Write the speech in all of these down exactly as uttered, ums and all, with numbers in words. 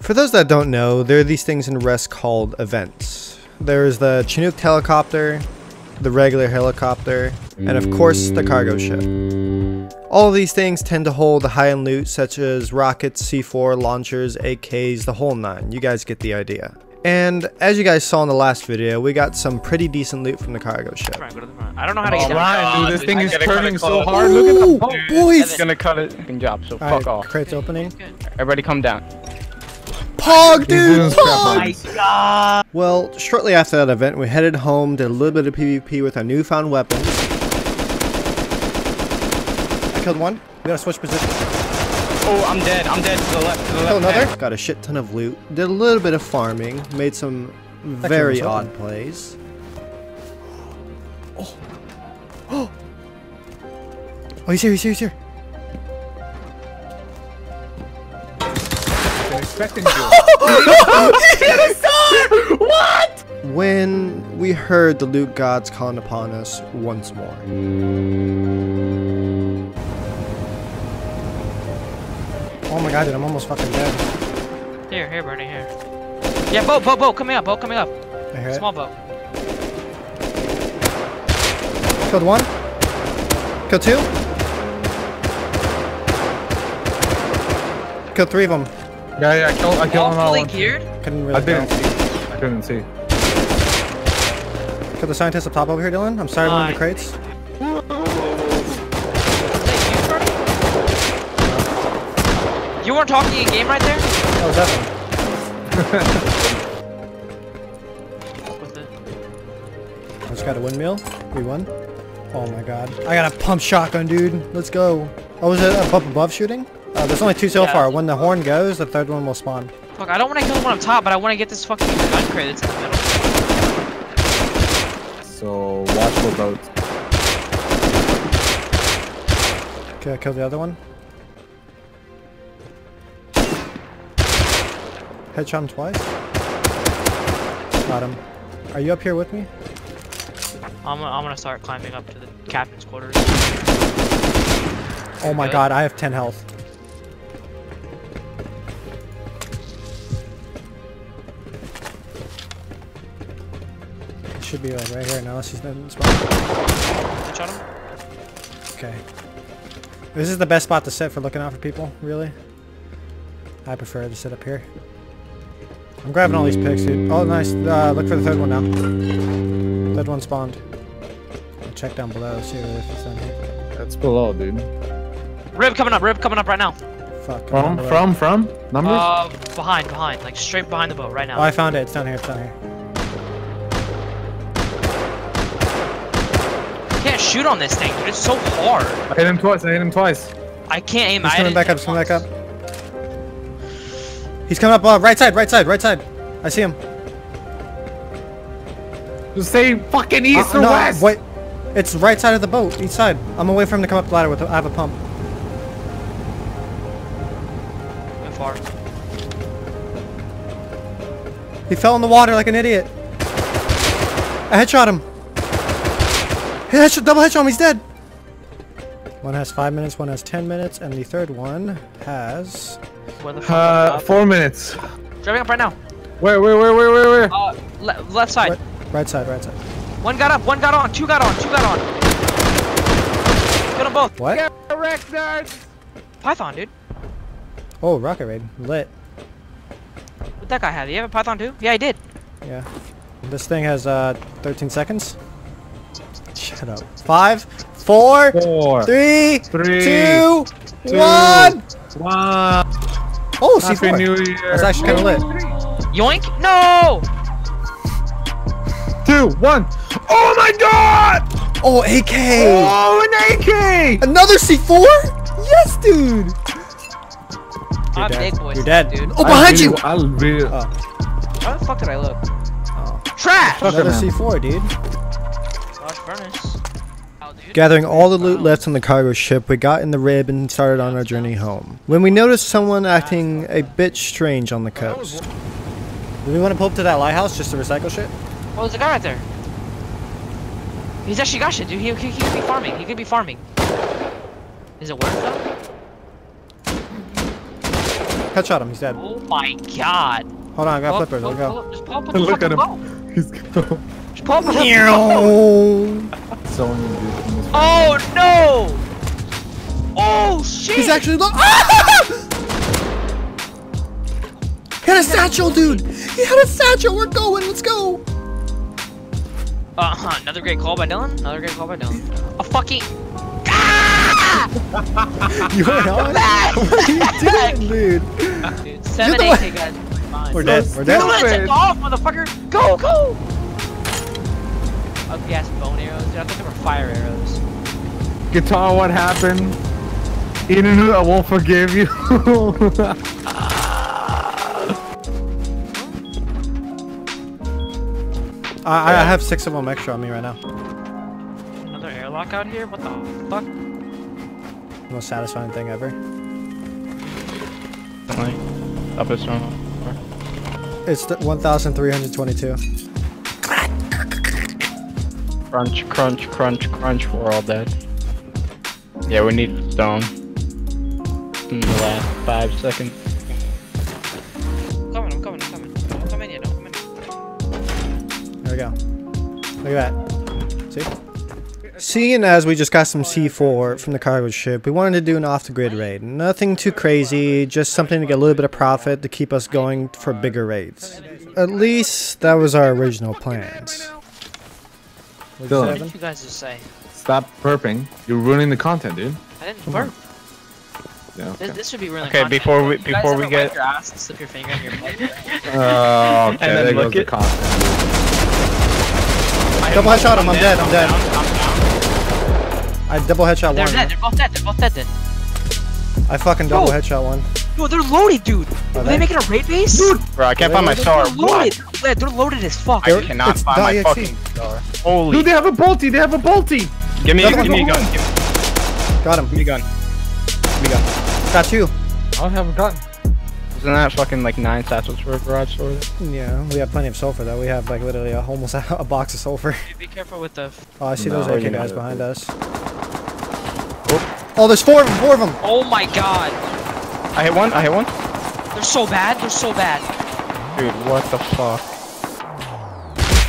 For those that don't know, there are these things in Rust called events. There's the Chinook helicopter, the regular helicopter, and of course the cargo ship. All of these things tend to hold the high-end loot such as rockets, C four, launchers, A Ks, the whole nine. You guys get the idea. And as you guys saw in the last video, we got some pretty decent loot from the cargo ship. I don't know how to get oh, down. Dude, this oh, thing is turning so hard. Ooh, look at that. Oh, boys. It's gonna cut it. Good job, so fuck right, off. Crate's opening. Everybody come down. Pog, dude! Pog! Oh my god! Well, shortly after that event, we headed home, did a little bit of PvP with our newfound weapon. I killed one. We gotta switch positions. Oh, I'm dead. I'm dead to the left. To the left. Killed another. Head. Got a shit ton of loot. Did a little bit of farming. Made some very odd plays. Oh. Oh! Oh, he's here, he's here, he's here. What? When we heard the loot gods calling upon us once more. Oh my god, dude, I'm almost fucking dead. Here, here, Bernie, here. Yeah, boat, boat, boat, coming up, boat, coming up. I hear Small it. boat. Killed one. Killed two. Killed three of them. Yeah, yeah, I killed, I killed them all. Fully geared? Couldn't really I didn't go. see. I couldn't see. Killed the scientist up top over here, Dylan. I'm sorry, uh, one of the crates. You, you weren't talking in game right there? That was that one. What's it? I just got a windmill. We won. Oh my god. I got a pump shotgun, dude. Let's go. Oh, was it up above shooting? Uh, there's only two so yeah. far. When the horn goes, the third one will spawn. Fuck, I don't want to kill the one up top, but I want to get this fucking gun crate that's in the middle. So, watch for boats. Okay, I killed the other one. Headshot him twice. Got him. Are you up here with me? I'm, I'm gonna start climbing up to the captain's quarters. Oh my Good. god, I have ten health. Should be like right here now. She's not in the spot. Okay. This is the best spot to sit for looking out for people, really. I prefer to sit up here. I'm grabbing all these picks, dude. Oh, nice. Uh, look for the third one now. Third one spawned. I'll check down below, see if it's on here. That's below, dude. Rib coming up, rib coming up right now. Fuck. From, from, from? Numbers? Uh, behind, behind. Like straight behind the boat right now. Oh, I found it. It's down here, it's down here. I can't shoot on this thing, dude. It's so hard. I hit him twice. I hit him twice. I can't aim. He's coming back up. He's coming back up. He's coming up. Uh, right side. Right side. Right side. I see him. Just say fucking east uh, or no, west. Wait. It's right side of the boat. East side. I'm away from him to come up the ladder with. I have a pump. Went far. He fell in the water like an idiot. I headshot him. Headshot, double headshot him, he's dead! One has five minutes, one has ten minutes, and the third one has... Uh, four minutes. Driving up right now. Where, where, where, where, where, where? Uh, le left side. Right, right side, right side. One got up, one got on, two got on, two got on. Get them both. What? Get wrecked, nerds! Python, dude. Oh, rocket raid. Lit. What'd that guy have? Did he have a Python too? Yeah, he did. Yeah. This thing has, uh, thirteen seconds. Shut up. Five, four, four three, three, two, two one. One. Oh, C four. New Year. That's actually kind of lit. Yoink. No. Two, one. Oh my god. Oh, A K. Oh, an A K. Another C four? Yes, dude. You're I'm dead. Big boy, You're dead. Dude. Oh, behind I you. I really. Oh. How the fuck did I look? Oh. Trash. Another C four, dude. Gathering all the loot left on the cargo ship, we got in the rib and started on our journey home. When we noticed someone acting a bit strange on the coast. Do we want to pull up to that lighthouse just to recycle shit? Oh, there's a guy right there. He's actually got shit, dude. He, he, he could be farming. He could be farming. Is it worth though? Headshot him, he's dead. Oh my god. Hold on, I got flippers, let's go. Just pop up the fucking boat. He's gone. Just pop up the boat. Oh no! Oh shit! He's actually low. He had a satchel, dude! He had a satchel! We're going, let's go! Uh-huh, another great call by Dylan. Another great call by Dylan. A fucking... You went on? What are you doing, dude? Dude, seven eight, guys. We're dead, we're dead. Dylan, it's off, motherfucker! Go, go! Ugly-ass bone arrows. Dude, I thought they were fire arrows. Guitar, what happened? Internet, I won't forgive you. I, I have six of them extra on me right now. Another airlock out here? What the fuck? Most satisfying thing ever. Up this one. It's the one thousand three hundred twenty-two. Crunch, crunch, crunch, crunch. We're all dead. Yeah, we need a stone. In the last five seconds. I'm coming, I'm coming, I'm coming. Don't come in yet, don't come in yet. There we go. Look at that. See? Seeing as we just got some C four from the cargo ship, we wanted to do an off-the-grid raid. Nothing too crazy, just something to get a little bit of profit to keep us going for bigger raids. At least that was our original plans. Dylan, what did you guys just say? Stop burping. You're ruining the content, dude. I didn't burp. Yeah, okay. This, this should be ruining okay, content. Okay, before we before we get your ass, slip your finger in your butt. Oh, okay. And then there goes the content. Double headshot him. I'm dead. I'm dead. I'm dead. I double headshot they're one. They're dead, they're both dead, they're both dead then. I fucking double Yo. headshot one. Yo, they're loaded, dude! Are, Are they? they making a raid base? Dude! Bro, I can't find my star. They're loaded! What? They're loaded as fuck. I cannot it's find my E X E. Fucking star. Holy. Dude, they have a bolty, they have a bolty! Give me, give me a gun. Give me. Got him. Give me a gun. Give me a gun. Got you. I don't have a gun. Isn't that fucking like nine satchels for a garage store? Yeah, we have plenty of sulfur though. We have like literally a, almost a, a box of sulfur. Be careful with the... Oh, I see no, those A K guys behind us. Oh, there's four of them, four of them! Oh my god! I hit one, I hit one. They're so bad, they're so bad. Dude, what the fuck?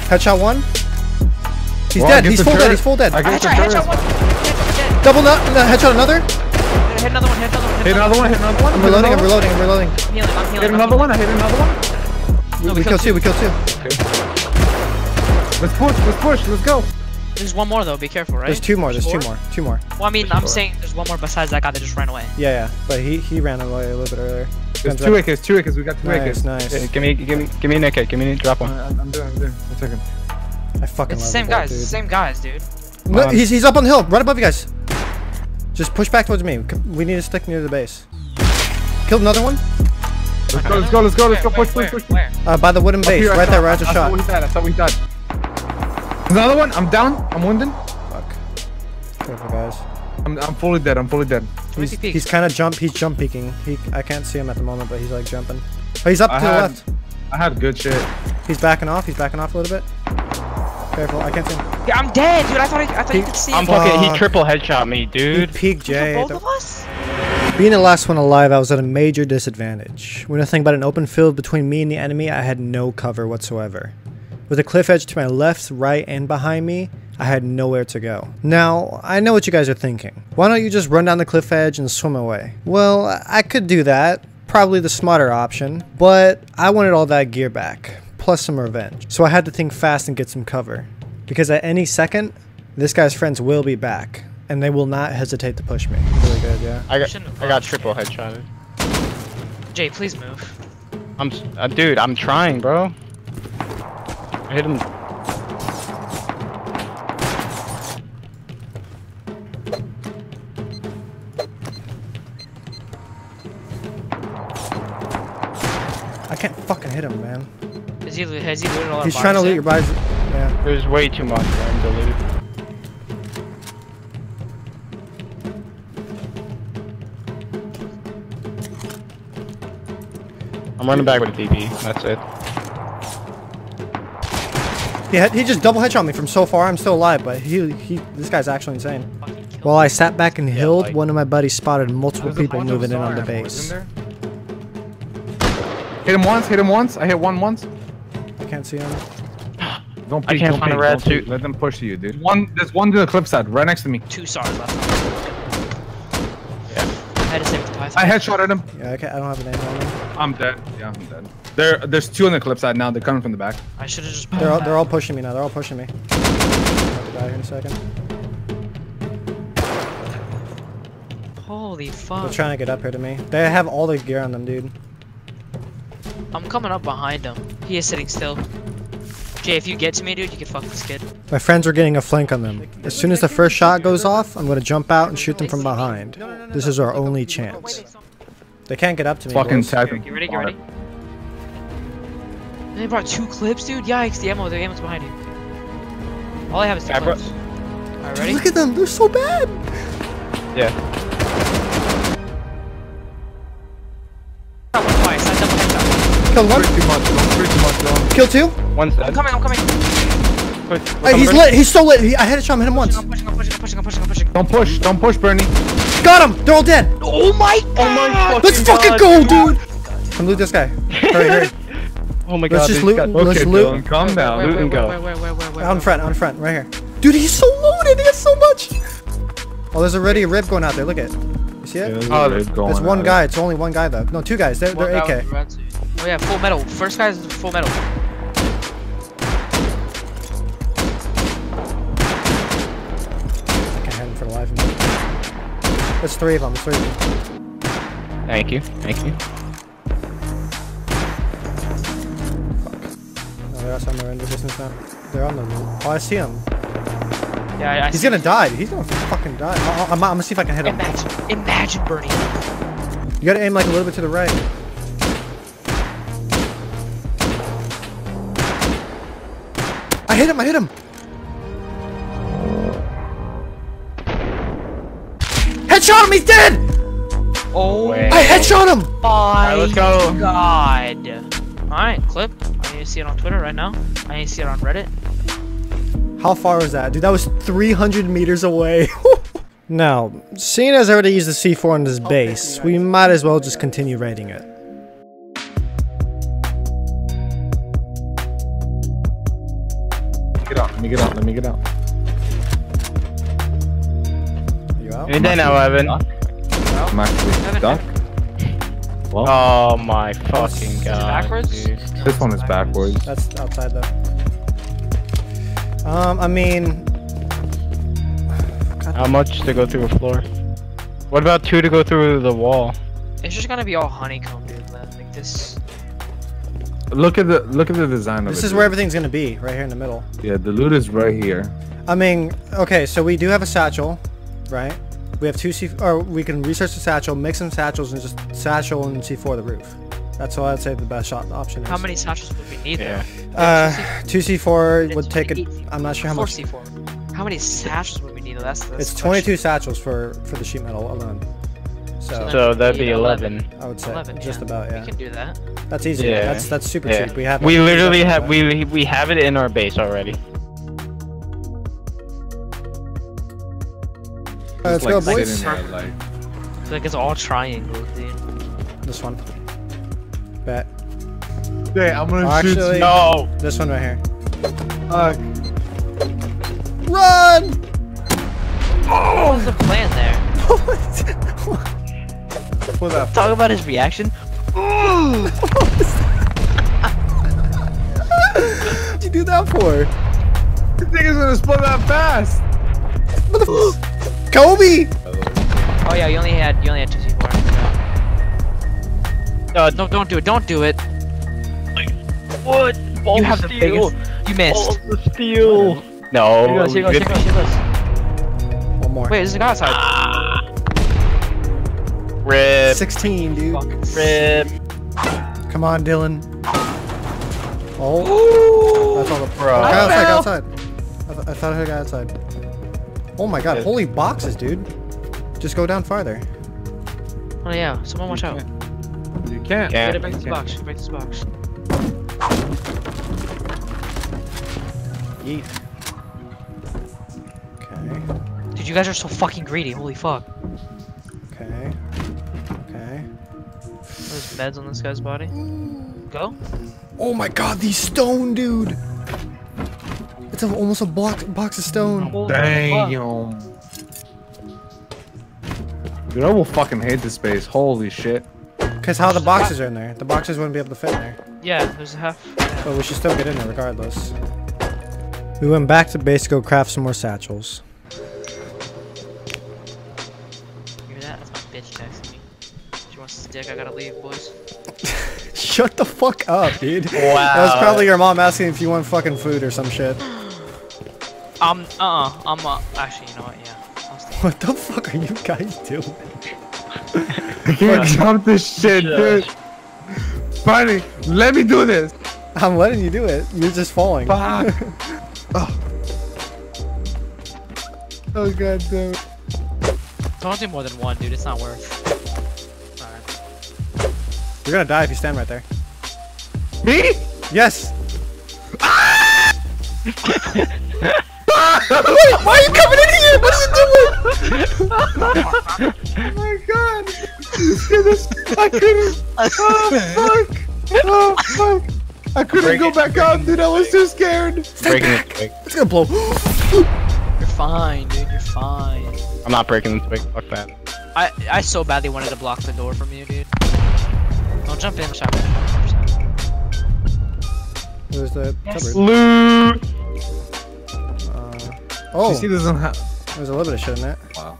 Headshot one. He's well, dead, he's full dirt. dead, he's full dead. I, I headshot, headshot one. Dead, dead. Double nut, no, headshot another. Hit another one, hit another one, hit another one. Hit another one, hit another one. I'm reloading, I'm reloading, I'm reloading. I'm healing, I'm healing. Hit another one, I hit another one. We, no, we, we killed two, we killed two. Okay. Let's push, let's push, let's go. There's one more though, be careful, right? There's two more, there's, there's two more, two more. Well, I mean, there's I'm four. saying there's one more besides that guy that just ran away. Yeah, yeah, but he, he ran away a little bit earlier. There's Depends two acres, right. two acres, we got two nice, acres. Nice, nice. Yeah, give me, give me, give me an A K, give me an drop one. Right, I'm doing, I'm doing, I'm taking. I fucking it's love the same guys, it's the same guys, dude. No, um, he's, he's up on the hill, right above you guys. Just push back towards me, we need to stick near the base. Killed another one. Let's go, let's go, let's go, let's go, where, push, where, push, where, push. Where? Uh, by the wooden base, right there, right at the shot. I thought we died, I thought we died. Another one, I'm down, I'm wounded. Fuck. Careful guys. I'm, I'm fully dead, I'm fully dead. He's, he's kinda jump, he's jump peeking. He, I can't see him at the moment, but he's like jumping. Oh, he's up I to had, the left. I had good shit. He's backing off, he's backing off a little bit. Careful, I can't see him. Yeah, I'm dead, dude, I thought I, I thought you could see him. I'm fucking, he triple headshot me, dude. He peeked Jay. Both of us? Being the last one alive, I was at a major disadvantage. When I think about an open field between me and the enemy, I had no cover whatsoever. With a cliff edge to my left, right, and behind me, I had nowhere to go. Now, I know what you guys are thinking. Why don't you just run down the cliff edge and swim away? Well, I could do that, probably the smarter option, but I wanted all that gear back, plus some revenge. So I had to think fast and get some cover, because at any second, this guy's friends will be back, and they will not hesitate to push me. Really good, yeah. I got, I got triple headshotted. Jay, please move. I'm, uh, dude, I'm trying, bro. I hit him. I can't fucking hit him, man. Is he, has he looted all our He's trying to loot your bodies. Yeah. There's way too much for him to loot. I'm running back with a D P. That's it. Yeah, he just double headshot me from so far. I'm still alive, but he, he this guy's actually insane. While I sat back and healed, one of my buddies spotted multiple people moving in on the base. Hit him once, hit him once. I hit one once. I can't see him. Don't peek, I can't don't find peek, a red suit. Let them push you, dude. One, there's one to the cliff side, right next to me. Two stars left. Yeah. I had to save the Python. I headshotted him. Yeah, okay. I don't have an angle on him. I'm dead. Yeah, I'm dead. There, there's two on the cliff side now. They're coming from the back. I should have just. They're all, they're all pushing me now. They're all pushing me. I'll have to die here in a second. Holy fuck! They're trying to get up here to me. They have all the gear on them, dude. I'm coming up behind him. He is sitting still. Jay, if you get to me, dude, you can fuck this kid. My friends are getting a flank on them. As soon as the first shot goes off, I'm gonna jump out and shoot them from behind. This is our only chance. They can't get up to me. Fucking tag them. You ready? You ready? They brought two clips, dude. Yikes! The ammo, the ammo's behind you. All I have is two clips. Alright, ready? Look at them. They're so bad. Yeah. Kill one. Pretty much Pretty much Kill two. One's dead. I'm coming. I'm coming. Push, push, hey, he's lit. He's so lit. He, I had a shot. Hit him once. I'm pushing. I'm pushing. I'm pushing. I'm pushing. I'm pushing. Don't push. Don't push, Bernie. Got him. They're all dead. Oh my god. Oh my fucking Let's fucking god, go, dude. God. Come loot this guy. Hurry, hurry. Oh my god. Let's just loot. Got... Okay, let's loot. Dylan, calm down. Wait, wait, loot and go. Wait, wait, wait, wait, wait, on front. On front. Right here. Dude, he's so loaded. He has so much. Oh, there's already a rib going out there. Look at it. You see it? Oh, there's one guy. It's only one guy though. No, two guys. They're they're A K. Oh yeah, full metal. First guy's full metal. I can't have him for the life of me. There's three of them. There's three of them. Thank you. Thank you. Fuck. No, they're outside my render distance now. They're on the roof. Oh, I see him. Yeah, I, I He's see gonna him. die. He's gonna fucking die. I, I, I'm gonna see if I can hit him. Imagine, imagine Bernie. You gotta aim like a little bit to the right. I hit him, I hit him! Headshot him, he's dead! Oh, wait. I headshot him! Oh right, let's go. God. Alright, clip. I need to see it on Twitter right now. I need to see it on Reddit. How far was that? Dude, that was three hundred meters away. Now, seeing as I already used the C four on this base, okay, we might as well just continue raiding it. Get out, let me get out, let me get out. Are you out? You're dead now, Evan. I'm actually stuck. Well, oh my fucking god. Is it backwards? Dude. No, this one is backwards. backwards. That's outside though. Um, I mean... God. How much to go through a floor? What about two to go through the wall? It's just gonna be all honeycomb, dude, man. Like this... Look at the look at the design of it. This is where everything's gonna be, right here in the middle. Yeah, the loot is right here. I mean, okay, so we do have a satchel, right? We have two C, or we can research the satchel, make some satchels, and just satchel and C four the roof. That's all I'd say the best shot option is. How many satchels would we need there? Uh, two C four would take it. I'm not sure how much. Four C four. How many satchels would we need? That's it's twenty-two satchels for for the sheet metal alone. So, so that'd be eleven. I would say eleven, just yeah. about, yeah. We can do that. That's easy. Yeah. That's that's super yeah. cheap. We have. We literally have. We we have it in our base already. All right, let's like go, boys. There, like... It's like it's all triangle, dude. This one. Bet. Hey, I'm gonna Actually, shoot. No. This one right here. Uh, Run! Oh! What was the plan there? What? Talk for? about his reaction. What'd you do that for? This thing is gonna split that fast. What the Kobe! Oh yeah, you only had you only had two C four. No, don't don't do it. Don't do it. Like, what? Ball you have steel. the biggest. You missed. Ball the steel. No. Here goes, here goes, here goes, here goes. One more. Wait, there's a guy outside. Ah. Rip. sixteen, dude. Rip. Come on, Dylan. Oh. Ooh, I saw the pro. Guy outside, guy outside. I, th I thought I heard a guy outside. Oh my god, yeah. Holy boxes, dude. Just go down farther. Oh yeah, someone watch out. You can't. Get it back to this box. Break this box. Yeet. Okay. Dude, you guys are so fucking greedy. Holy fuck. Okay. Okay. There's meds on this guy's body. Go. Oh my god, these stone, dude. It's a, almost a block, box of stone. Oh, damn. Dude, I will fucking hate this space. Holy shit. Because how the boxes are in there. The boxes wouldn't be able to fit in there. Yeah, there's a half. But we should still get in there regardless. We went back to base to go craft some more satchels. You hear that? That's my bitch texting me. She wants to stick. I gotta leave, boys. Shut the fuck up, dude. Wow. That was probably your mom asking if you want fucking food or some shit. Um, uh-uh. I'm uh, actually, you know what? Yeah. What the fuck are you guys doing? I can't jump this shit, dude. Finally, let me do this. I'm letting you do it. You're just falling. Fuck. Oh. Oh god damn it. Don't do more than one, dude. It's not worth. Alright. You're gonna die if you stand right there. Me? Yes. Ah! Why are you coming in here? What is it doing? Oh my god! I couldn't. Oh fuck! Oh fuck! I couldn't Break go it. back Break up, dude. I was too scared. Breaking it. Quick. It's gonna blow. You're fine, dude. You're fine. I'm not breaking this quick. Fuck that. I I so badly wanted to block the door from you, dude. Don't jump in, shotgun. There's the yes. cupboard. Loot. Oh, you see, there's, there's a little bit of shit in that. Wow.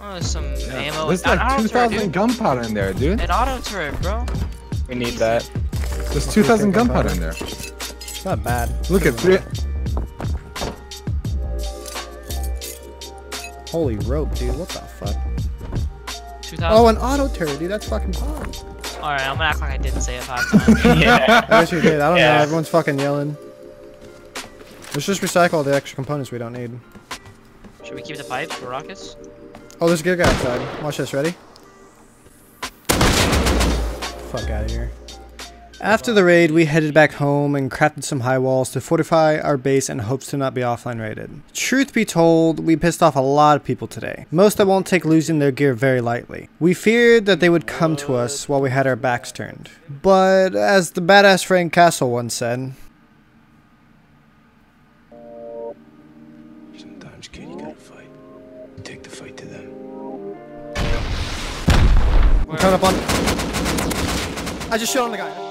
Oh, there's some yeah. ammo. There's like two thousand gunpowder in there, dude. An auto turret, bro. We need Jeez. that. There's oh, two thousand gunpowder in there. It's not bad. Look at three. Holy rope, dude. What the fuck? two thousand. Oh, an auto turret, dude. That's fucking fun. Alright, I'm gonna act like I didn't say it five times. Yeah. I wish you did. I don't yeah. know. Everyone's fucking yelling. Let's just recycle all the extra components we don't need. Should we keep the pipes for rockets? Oh, there's a good guy outside. Watch this, ready? Fuck out of here. After the raid, we headed back home and crafted some high walls to fortify our base in hopes to not be offline raided. Truth be told, we pissed off a lot of people today. Most that won't take losing their gear very lightly. We feared that they would come to us while we had our backs turned. But as the badass Frank Castle once said, I'm coming up on. I just shot on the guy.